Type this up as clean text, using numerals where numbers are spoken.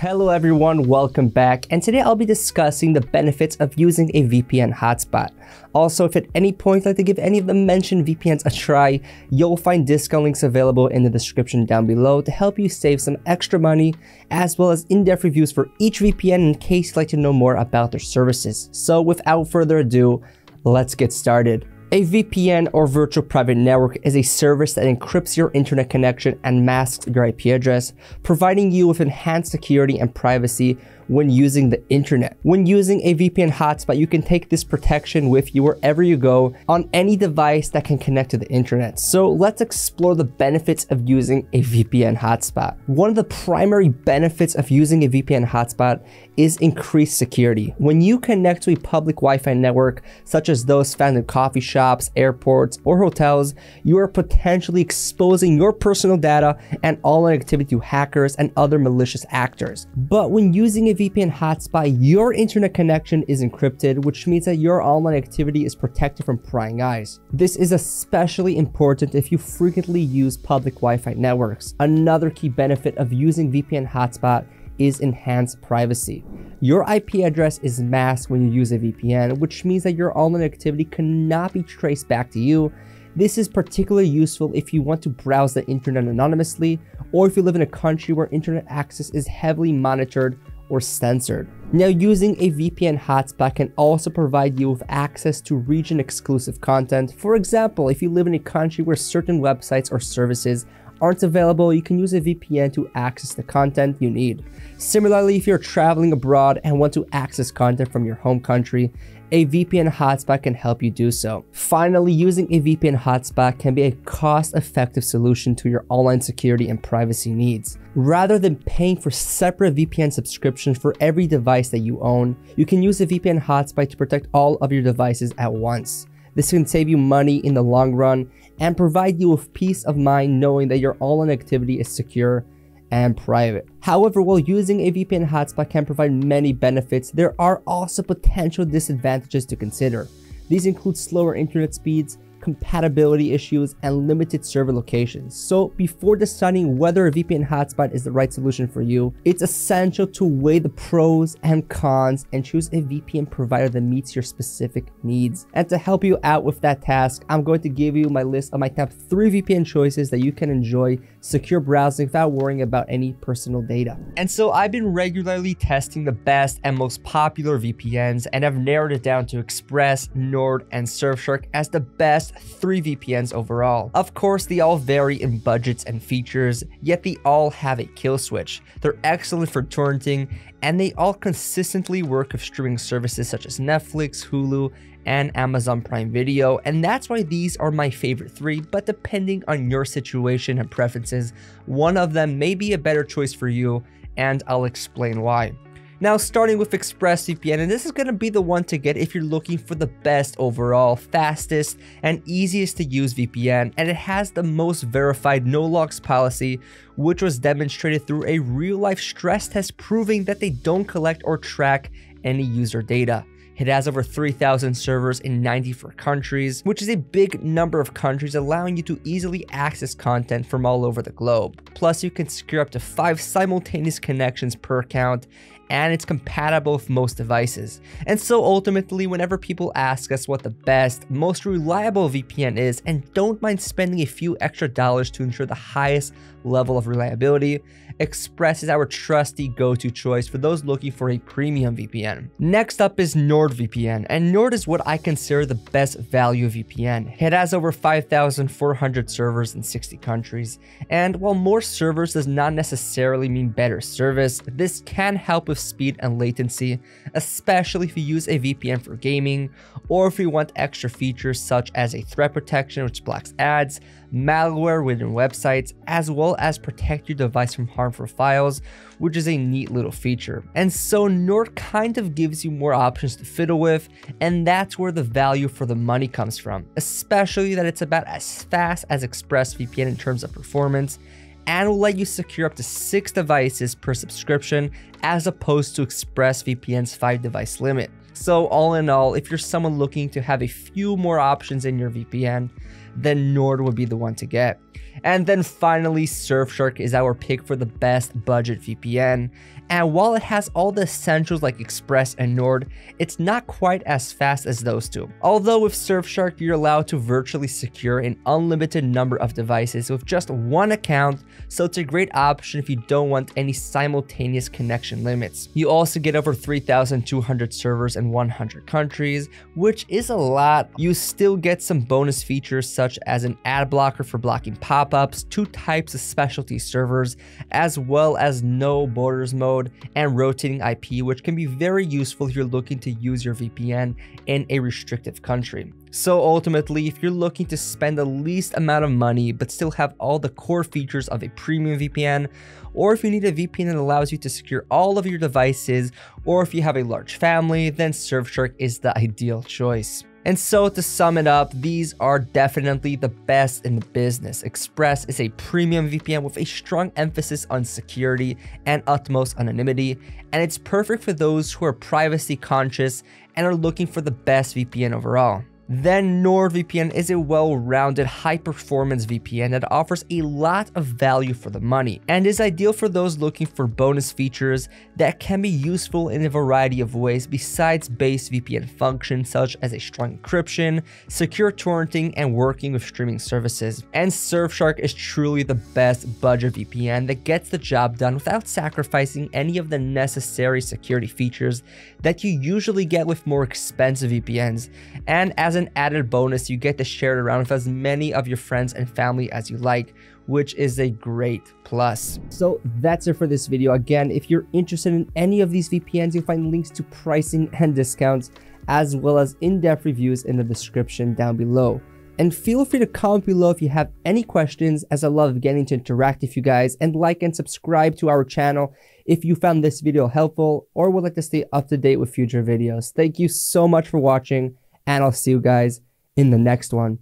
Hello everyone, welcome back, and today I'll be discussing the benefits of using a VPN hotspot. Also, if at any point you'd like to give any of the mentioned VPNs a try, you'll find discount links available in the description down below to help you save some extra money, as well as in-depth reviews for each VPN in case you'd like to know more about their services. So without further ado, let's get started. A VPN or virtual private network is a service that encrypts your internet connection and masks your IP address, providing you with enhanced security and privacy when using the internet. When using a VPN hotspot, you can take this protection with you wherever you go on any device that can connect to the internet. So let's explore the benefits of using a VPN hotspot. One of the primary benefits of using a VPN hotspot is increased security. When you connect to a public Wi-Fi network, such as those found in coffee shops, airports, or hotels, you are potentially exposing your personal data and online activity to hackers and other malicious actors. But when using a VPN hotspot, your internet connection is encrypted, which means that your online activity is protected from prying eyes. This is especially important if you frequently use public Wi-Fi networks. Another key benefit of using VPN hotspot is enhanced privacy. Your IP address is masked when you use a VPN, which means that your online activity cannot be traced back to you. This is particularly useful if you want to browse the internet anonymously, or if you live in a country where internet access is heavily monitored or censored. Now, using a VPN hotspot can also provide you with access to region-exclusive content. For example, if you live in a country where certain websites or services aren't available, you can use a VPN to access the content you need. Similarly, if you're traveling abroad and want to access content from your home country, a VPN hotspot can help you do so. Finally, using a VPN hotspot can be a cost-effective solution to your online security and privacy needs. Rather than paying for separate VPN subscriptions for every device that you own, you can use a VPN hotspot to protect all of your devices at once. This can save you money in the long run and provide you with peace of mind knowing that your online activity is secure and private. However, while using a VPN hotspot can provide many benefits, there are also potential disadvantages to consider. These include slower internet speeds, compatibility issues, and limited server locations. So before deciding whether a VPN hotspot is the right solution for you, it's essential to weigh the pros and cons and choose a VPN provider that meets your specific needs. And to help you out with that task, I'm going to give you my list of my top 3 VPN choices that you can enjoy secure browsing without worrying about any personal data. And so I've been regularly testing the best and most popular VPNs, and I've narrowed it down to Express, Nord, and Surfshark as the best 3 VPNs overall. Of course, they all vary in budgets and features, yet they all have a kill switch. They're excellent for torrenting, and they all consistently work with streaming services such as Netflix, Hulu, and Amazon Prime Video, and that's why these are my favorite 3, but depending on your situation and preferences, one of them may be a better choice for you, and I'll explain why. Now, starting with ExpressVPN, and this is going to be the one to get if you're looking for the best overall, fastest, and easiest to use VPN, and it has the most verified no-logs policy, which was demonstrated through a real-life stress test proving that they don't collect or track any user data. It has over 3,000 servers in 94 countries, which is a big number of countries, allowing you to easily access content from all over the globe. Plus, you can secure up to 5 simultaneous connections per account, and it's compatible with most devices. And so ultimately, whenever people ask us what the best, most reliable VPN is, and don't mind spending a few extra dollars to ensure the highest level of reliability, Express is our trusty go-to choice for those looking for a premium VPN. Next up is NordVPN, and Nord is what I consider the best value VPN. It has over 5,400 servers in 60 countries, and while more servers does not necessarily mean better service, this can help with speed and latency, especially if you use a VPN for gaming, or if you want extra features such as a threat protection which blocks ads, malware within websites, as well as protect your device from harmful files, which is a neat little feature. And so Nord kind of gives you more options to fiddle with, and that's where the value for the money comes from, especially that it's about as fast as ExpressVPN in terms of performance, and will let you secure up to 6 devices per subscription as opposed to ExpressVPN's 5 device limit. So all in all, if you're someone looking to have a few more options in your VPN, then Nord would be the one to get. And then finally, Surfshark is our pick for the best budget VPN, And while it has all the essentials like Express and Nord, it's not quite as fast as those two. Although with Surfshark, you're allowed to virtually secure an unlimited number of devices with just one account, so it's a great option if you don't want any simultaneous connection limits. You also get over 3,200 servers in 100 countries, which is a lot. You still get some bonus features such as an ad blocker for blocking pop-ups, two types of specialty servers, as well as no borders mode, and rotating IP, which can be very useful if you're looking to use your VPN in a restrictive country. So ultimately, if you're looking to spend the least amount of money but still have all the core features of a premium VPN, or if you need a VPN that allows you to secure all of your devices, or if you have a large family, then Surfshark is the ideal choice. And so to sum it up, these are definitely the best in the business. Express is a premium VPN with a strong emphasis on security and utmost anonymity, and it's perfect for those who are privacy conscious and are looking for the best VPN overall. Then NordVPN is a well-rounded, high-performance VPN that offers a lot of value for the money and is ideal for those looking for bonus features that can be useful in a variety of ways besides base VPN functions such as a strong encryption, secure torrenting, and working with streaming services. And Surfshark is truly the best budget VPN that gets the job done without sacrificing any of the necessary security features that you usually get with more expensive VPNs. And as an added bonus, you get to share it around with as many of your friends and family as you like, which is a great plus. So that's it for this video. Again, if you're interested in any of these VPNs, you'll find links to pricing and discounts, as well as in-depth reviews in the description down below. And feel free to comment below if you have any questions, as I love getting to interact with you guys, and like and subscribe to our channel if you found this video helpful or would like to stay up to date with future videos. Thank you so much for watching, and I'll see you guys in the next one.